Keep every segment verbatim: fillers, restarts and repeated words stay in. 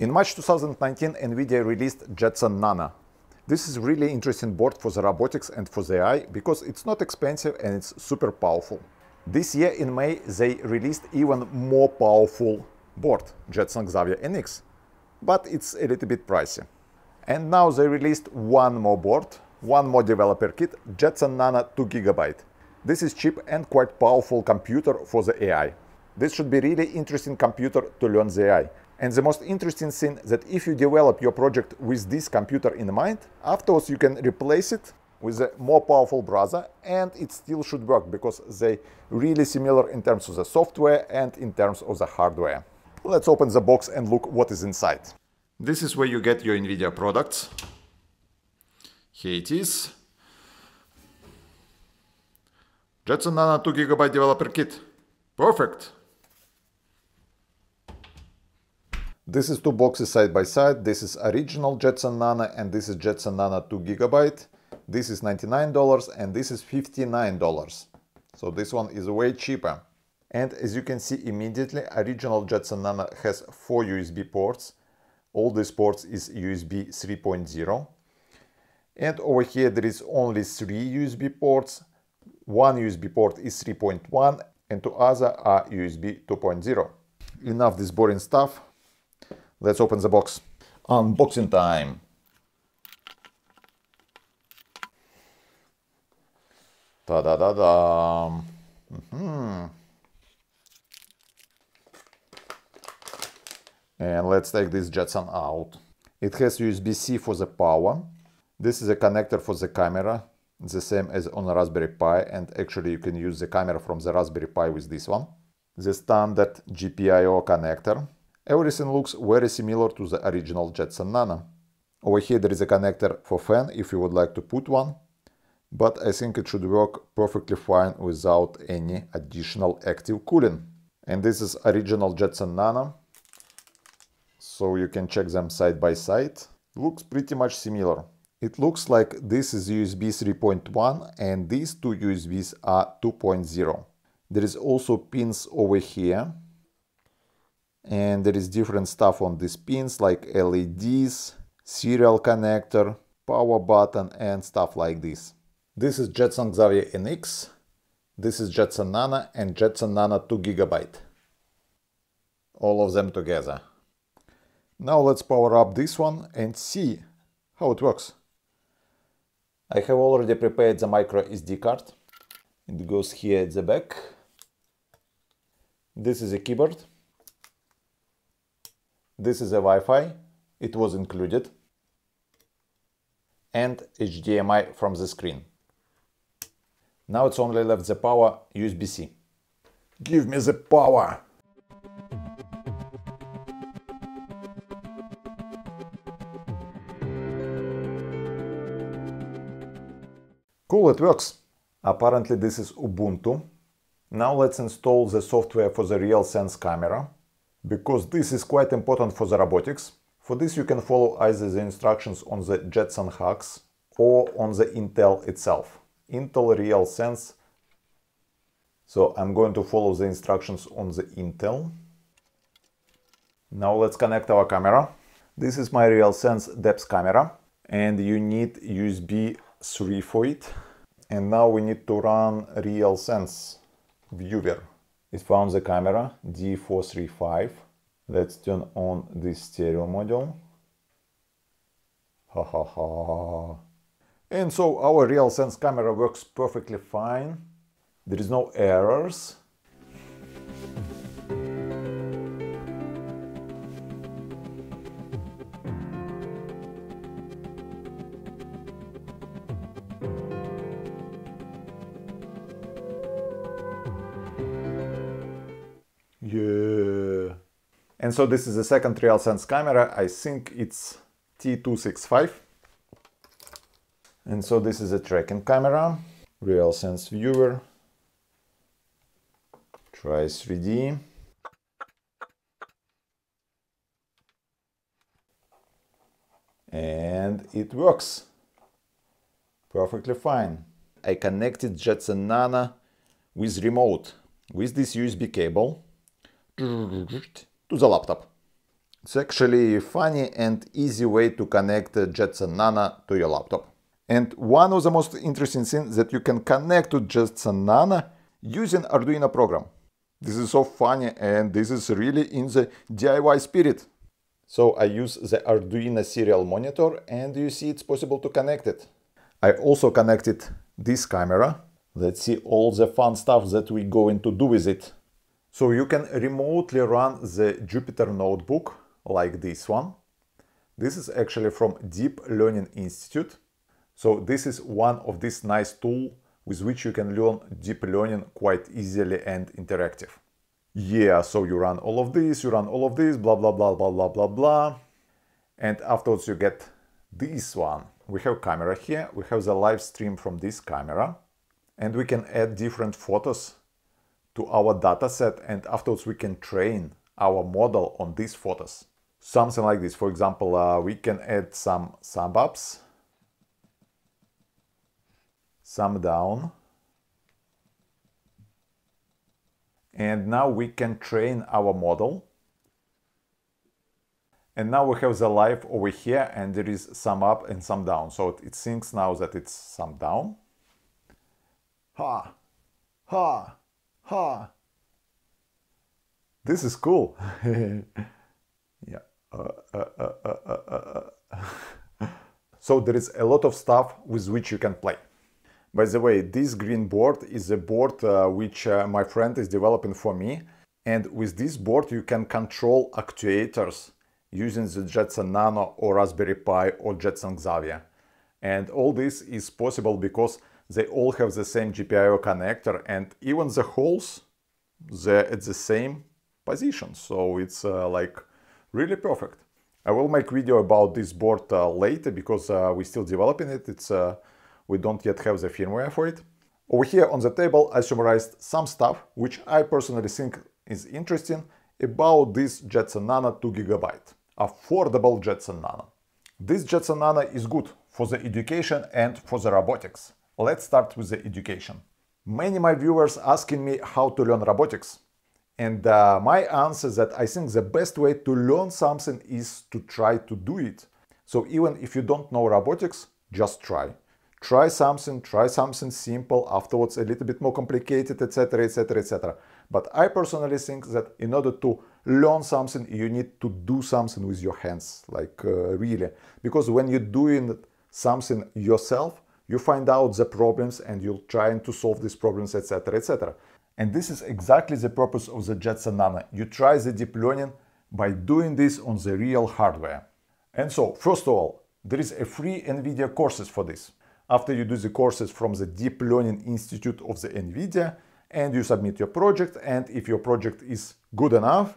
In March two thousand nineteen, NVIDIA released Jetson Nano. This is a really interesting board for the robotics and for the A I because it's not expensive and it's super powerful. This year in May they released even more powerful board, Jetson Xavier N X, but it's a little bit pricey. And now they released one more board, one more developer kit, Jetson Nano two gigabyte. This is cheap and quite powerful computer for the A I. This should be really interesting computer to learn the A I. And the most interesting thing that if you develop your project with this computer in mind, afterwards you can replace it with a more powerful brother and it still should work because they really similar in terms of the software and in terms of the hardware. Let's open the box and look what is inside. This is where you get your NVIDIA products. Here it is. Jetson Nano two gigabyte developer kit. Perfect! This is two boxes side by side. This is original Jetson Nano and this is Jetson Nano two gigabyte. This is ninety-nine dollars and this is fifty-nine dollars. So this one is way cheaper. And as you can see immediately, original Jetson Nano has four U S B ports. All these ports is U S B three point oh. And over here there is only three U S B ports. One U S B port is three point one and two other are U S B two point oh. Enough this boring stuff. Let's open the box. Unboxing time. Ta-da-da-da. Mm-hmm. And let's take this Jetson out. It has U S B C for the power. This is a connector for the camera, the same as on a Raspberry Pi, and actually you can use the camera from the Raspberry Pi with this one. The standard G P I O connector. Everything looks very similar to the original Jetson Nano. Over here there is a connector for fan if you would like to put one, but I think it should work perfectly fine without any additional active cooling. And this is original Jetson Nano, so you can check them side by side. Looks pretty much similar. It looks like this is U S B three point one and these two U S Bs are two point oh. There is also pins over here. And there is different stuff on these pins like L E Ds, serial connector, power button and stuff like this. This is Jetson Xavier N X, this is Jetson Nano and Jetson Nano two gigabyte. All of them together. Now let's power up this one and see how it works. I have already prepared the micro S D card. It goes here at the back. This is a keyboard. This is a Wi-Fi, it was included, and H D M I from the screen. Now it's only left the power U S B C. Give me the power! Cool, it works! Apparently this is Ubuntu. Now let's install the software for the RealSense camera, because this is quite important for the robotics. For this you can follow either the instructions on the Jetson hacks or on the Intel itself. Intel RealSense. So I'm going to follow the instructions on the Intel. Now let's connect our camera. This is my RealSense depth camera and you need U S B three for it. And now we need to run RealSense viewer. It found the camera D four thirty-five. Let's turn on this stereo module. Ha ha ha. And so our RealSense camera works perfectly fine. There is no errors. Yeah. And so this is the second RealSense camera, I think it's T two sixty-five. And so this is a tracking camera, RealSense viewer, try three D. And it works perfectly fine. I connected Jetson Nano with remote, with this U S B cable to the laptop. It's actually a funny and easy way to connect a Jetson Nano to your laptop. And one of the most interesting things that you can connect to Jetson Nano using Arduino program. This is so funny, and this is really in the D I Y spirit. So I use the Arduino serial monitor, and you see it's possible to connect it. I also connected this camera. Let's see all the fun stuff that we're going to do with it. So you can remotely run the Jupyter Notebook like this one. This is actually from Deep Learning Institute. So this is one of these nice tools with which you can learn deep learning quite easily and interactive. Yeah, so you run all of this, you run all of this, blah, blah, blah, blah, blah, blah, blah. And afterwards you get this one. We have camera here, we have the live stream from this camera, and we can add different photos to our dataset, and afterwards we can train our model on these photos. Something like this. For example, uh, we can add some thumb ups, thumb down. And now we can train our model. And now we have the live over here, and there is thumb up and thumb down. So it thinks now that it's thumb down. Ha! Ha! Ha! This is cool. Yeah. Uh, uh, uh, uh, uh, uh. So there is a lot of stuff with which you can play. By the way, this green board is a board uh, which uh, my friend is developing for me. And with this board you can control actuators using the Jetson Nano or Raspberry Pi or Jetson Xavier. And all this is possible because they all have the same G P I O connector, and even the holes, they're at the same position. So it's uh, like really perfect. I will make video about this board uh, later because uh, we're still developing it. It's uh, We don't yet have the firmware for it. Over here on the table I summarized some stuff which I personally think is interesting about this Jetson Nano two gigabyte. Affordable Jetson Nano. This Jetson Nano is good for the education and for the robotics. Let's start with the education. Many of my viewers asking me how to learn robotics. And uh, my answer is that I think the best way to learn something is to try to do it. So even if you don't know robotics, just try. Try something, try something simple, afterwards a little bit more complicated, et cetera, et cetera, et cetera. But I personally think that in order to learn something, you need to do something with your hands, like uh, really. Because when you're doing something yourself, you find out the problems and you're trying to solve these problems, et cetera, et cetera. And this is exactly the purpose of the Jetson Nano. You try the deep learning by doing this on the real hardware. And so, first of all, there is a free NVIDIA courses for this. After you do the courses from the Deep Learning Institute of the NVIDIA, and you submit your project, and if your project is good enough,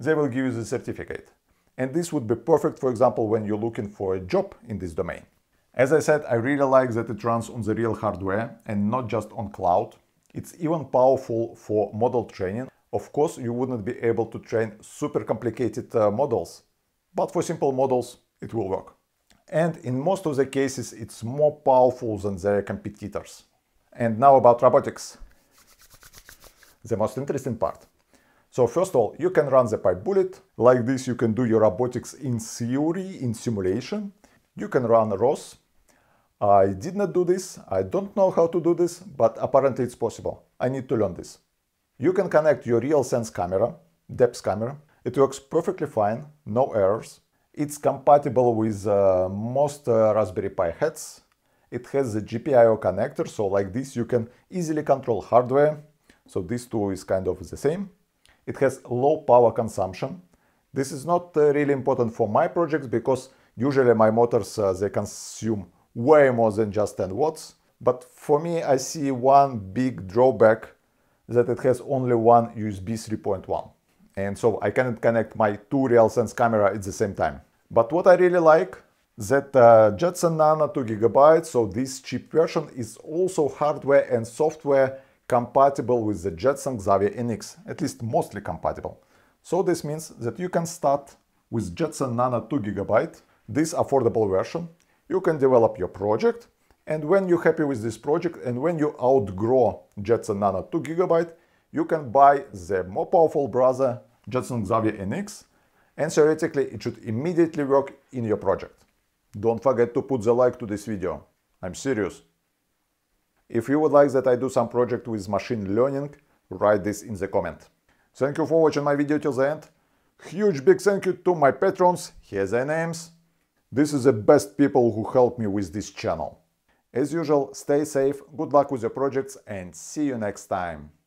they will give you the certificate. And this would be perfect, for example, when you're looking for a job in this domain. As I said, I really like that it runs on the real hardware and not just on cloud. It's even powerful for model training. Of course, you wouldn't be able to train super complicated uh, models, but for simple models, it will work. And in most of the cases, it's more powerful than their competitors. And now about robotics. The most interesting part. So first of all, you can run the PyBullet. Like this, you can do your robotics in theory, in simulation. You can run R O S. I did not do this. I don't know how to do this, but apparently it's possible. I need to learn this. You can connect your RealSense camera, depth camera. It works perfectly fine, no errors. It's compatible with uh, most uh, Raspberry Pi heads. It has the G P I O connector, so like this you can easily control hardware. So this too is kind of the same. It has low power consumption. This is not uh, really important for my projects because usually my motors, uh, they consume way more than just ten watts. But for me, I see one big drawback that it has only one U S B three point one. And so I cannot connect my two RealSense camera at the same time. But what I really like that uh, Jetson Nano two gigabyte, so this cheap version, is also hardware and software compatible with the Jetson Xavier N X, at least mostly compatible. So this means that you can start with Jetson Nano two gigabyte, this affordable version. You can develop your project, and when you're happy with this project and when you outgrow Jetson Nano two gigabyte, you can buy the more powerful brother Jetson Xavier N X, and theoretically it should immediately work in your project. Don't forget to put the like to this video. I'm serious. If you would like that I do some project with machine learning, write this in the comment. Thank you for watching my video till the end. Huge big thank you to my patrons, here are their names. This is the best people who helped me with this channel. As usual, stay safe, good luck with your projects and see you next time.